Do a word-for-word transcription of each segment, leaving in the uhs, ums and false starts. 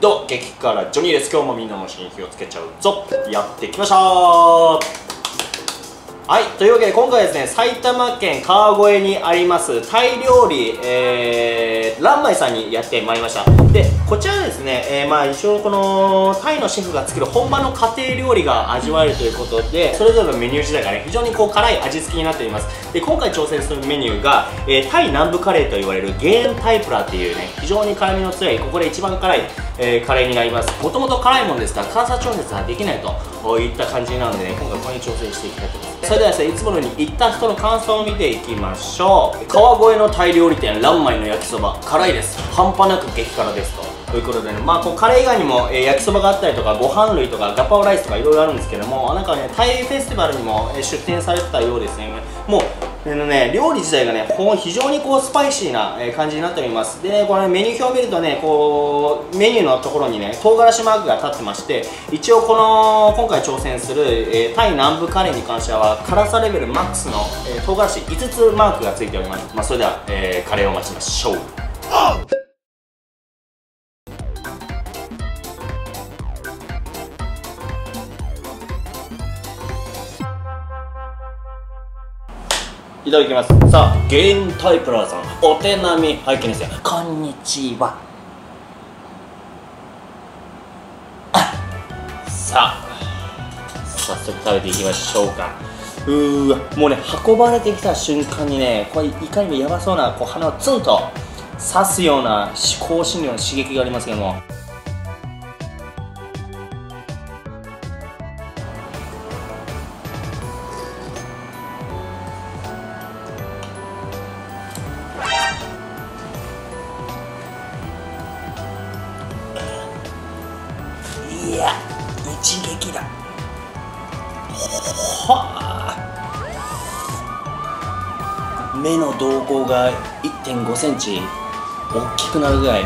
どう激辛ジョニーです。今日もみんなの刺激をつけちゃうぞ。やってきましたー。はい、というわけで今回はですね、埼玉県川越にありますタイ料理、えー、ランマイさんにやってまいりました。でこちらですね、えー、まあ一応このタイのシェフが作る本場の家庭料理が味わえるということで、それぞれのメニュー自体がね非常にこう辛い味付けになっています。で今回挑戦するメニューが、えー、タイ南部カレーと言われるゲーンタイプラっていうね、非常に辛みの強い、ここで一番辛いえー、カレーになります。もともと辛いもんですから辛さ調節はできないといった感じなので、ね、今回これに挑戦していきたいと思います。それではですね、いつものように行った人の感想を見ていきましょう。川越のタイ料理店ランマイの焼きそば、辛いです、半端なく激辛ですとということでね、まあこうカレー以外にも、えー、焼きそばがあったりとかご飯類とかガパオライスとかいろいろあるんですけども、なんかねタイフェスティバルにも、えー、出店されてたようですね。もうあのね、料理自体がね非常にこうスパイシーな感じになっております。で、ね、これ、ね、メニュー表を見るとね、こうメニューのところにね唐辛子マークが立ってまして、一応この今回挑戦する、えー、タイ南部カレーに関しては辛さレベルマックスの、えー、唐辛子いつつマークがついております。まあ、それでは、えー、カレーを待ちましょう。いただきます。さあ、ゲーンタイプラーさん、お手並み拝見ですよ。こんにちは。さあ、早速食べていきましょうか。うーわ、もうね、運ばれてきた瞬間にね、これいかにもやばそうな、こう鼻をツンと刺すような香辛料の刺激がありますけども。いや、一撃だ。はあ、目の瞳孔が いってんご センチ大きくなるぐらい。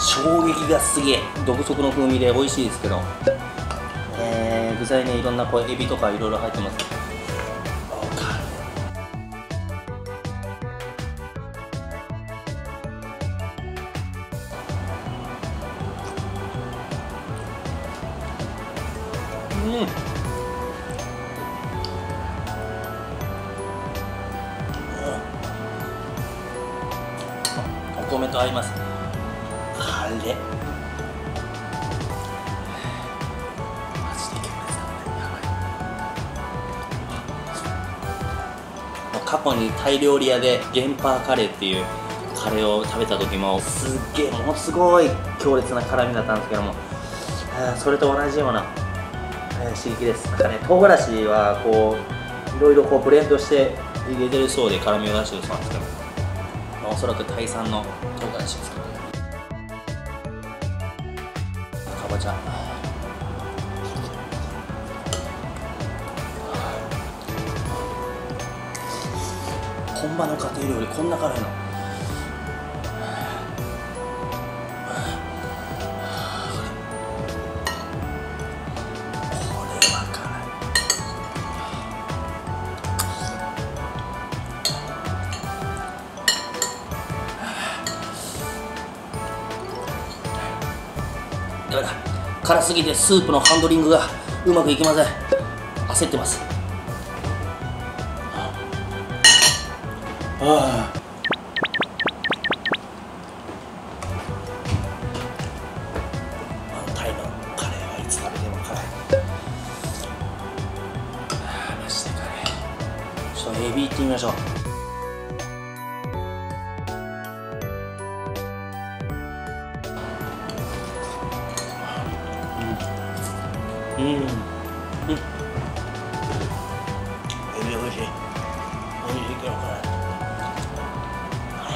衝撃がすげえ。独特の風味で美味しいですけど、えー、具材ね、いろんなこうエビとかいろいろ入ってます。うん、お米と合います。カレーマジで強烈だね。過去にタイ料理屋でゲンパーカレーっていうカレーを食べた時もすっげえものすごい強烈な辛みだったんですけども、それと同じような刺激です。なんかね、唐辛子はこういろいろこうブレンドして入れてるそうで辛みを出してるそうなんですけど、まあ、おそらくタイ産の唐辛子ですけど、かぼちゃ、本場の家庭料理こんな辛いの。辛すぎてスープのハンドリングがうまくいきません。焦ってます。ああ、タイのカレーはいつ食べても辛い。ああ、マジで辛い。ちょっとエビいってみましょう。うん、うん、エビおいしい。おいしいけど辛い。ああ、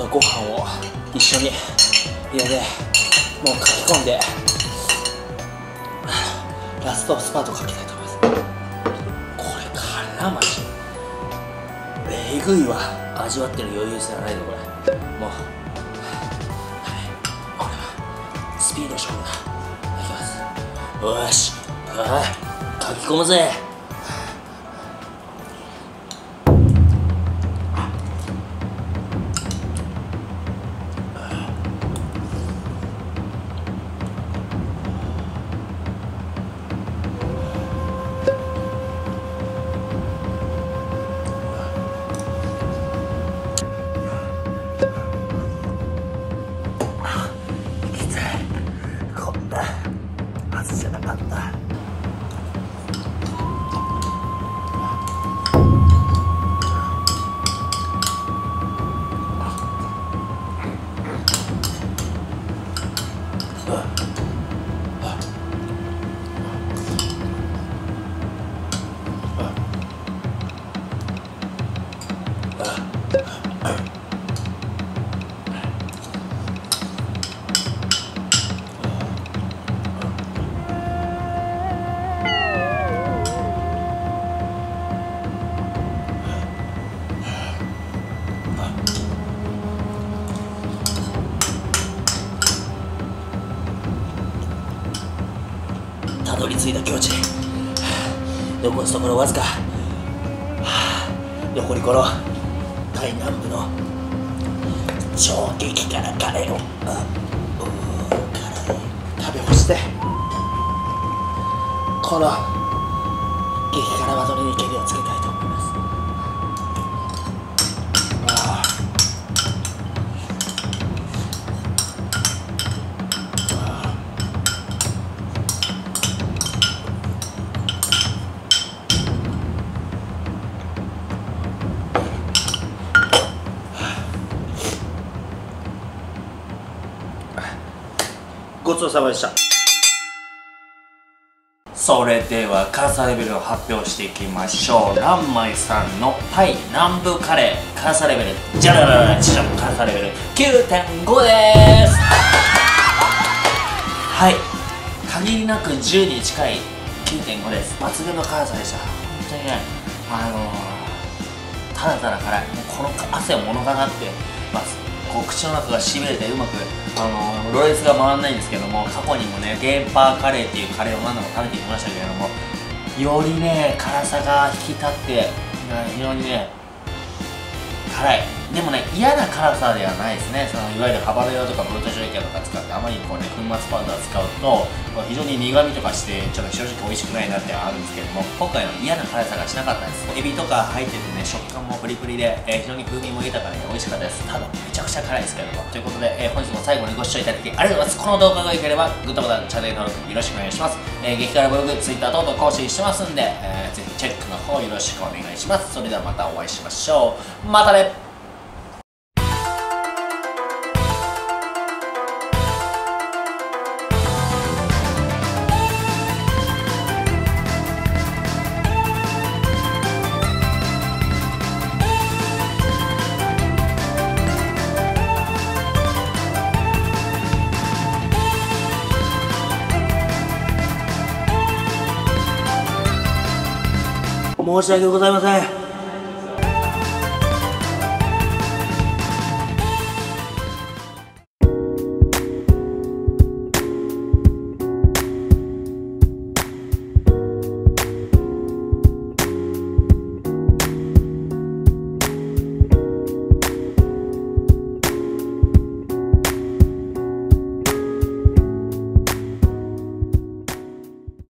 とご飯を一緒に入れて、もうかき込んでラストスパートかけたいと思います。これ辛マジえぐいわ。味わってる余裕すらないのこれ。もうこれはスピード勝負だ。いきます。よし、はい、かき込むぜ。乗り継いだ境地、残すところわずか。残りこの台南部の衝撃からカレーを食べ干して、この激辛バトルにけりをつけたいと思います。ごちそうさまでした。それでは辛さレベルを発表していきましょう。ランマイさんのタイ南部カレー辛さレベルじゃらららら辛さレベル きゅうてんご です。はい、限りなくじゅうに近い きゅうてんご です。抜群の辛さでした。本当にね、あのー、ただただ辛い。もうこの汗を物語ってます。こう口の中がしびれてうまく、あのー、ロレスが回らないんですけども、過去にもねゲーパーカレーっていうカレーを何度も食べてきましたけれども、よりね辛さが引き立って非常にね辛い。でもね嫌な辛さではないですね。そのいわゆるハバネロとかブルートシュレキャとか使って、あまりこうね粉末パウダー使うと非常に苦味とかしてちょっと正直美味しくないなってあるんですけども、今回の嫌な辛さがしなかったです。エビとか入っててね食感もプリプリで、えー、非常に風味も豊かで美味しかったです。ただめちゃくちゃ辛いですけども。ということで、えー、本日も最後にご視聴いただきありがとうございます。この動画が良ければグッドボタン、チャンネル登録よろしくお願いします。えー、激辛ブログ、Twitter 等々更新してますんで、えー、ぜひチェックの方よろしくお願いします。それではまたお会いしましょう。またね。申し訳ございません。